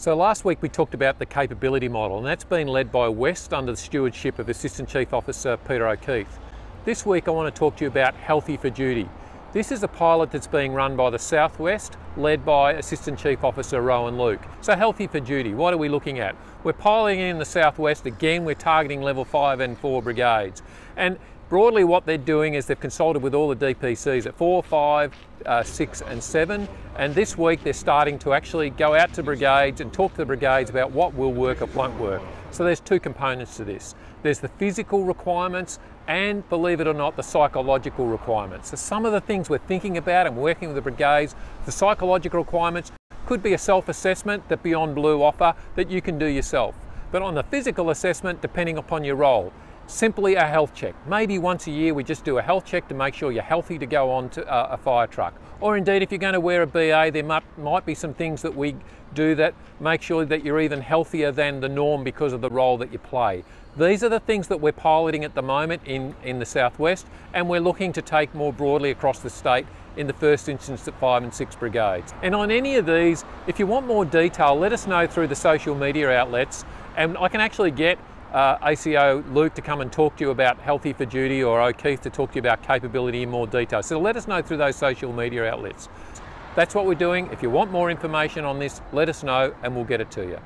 So last week we talked about the capability model, and that's been led by West under the stewardship of Assistant Chief Officer Peter O'Keefe. This week I want to talk to you about Healthy for Duty. This is a pilot that's being run by the Southwest, led by Assistant Chief Officer Rowan Luke. So Healthy for Duty, what are we looking at? We're piloting in the Southwest, again we're targeting level 5 and 4 brigades. And broadly what they're doing is they've consulted with all the DPCs at 4, 5, 6 and 7, and this week they're starting to actually go out to brigades and talk to the brigades about what will work or won't work. So there's two components to this. There's the physical requirements and, believe it or not, the psychological requirements. So some of the things we're thinking about and working with the brigades, the psychological requirements could be a self-assessment that Beyond Blue offer that you can do yourself. But on the physical assessment, depending upon your role, simply a health check. Maybe once a year we just do a health check to make sure you're healthy to go on to a fire truck. Or indeed, if you're going to wear a BA, there might be some things that we do that make sure that you're even healthier than the norm because of the role that you play. These are the things that we're piloting at the moment in the Southwest, and we're looking to take more broadly across the state in the first instance at 5 and 6 brigades. And on any of these, if you want more detail, let us know through the social media outlets, and I can actually get ACO Luke to come and talk to you about Healthy for Duty, or O'Keefe to talk to you about capability in more detail. So let us know through those social media outlets. That's what we're doing. If you want more information on this, let us know and we'll get it to you.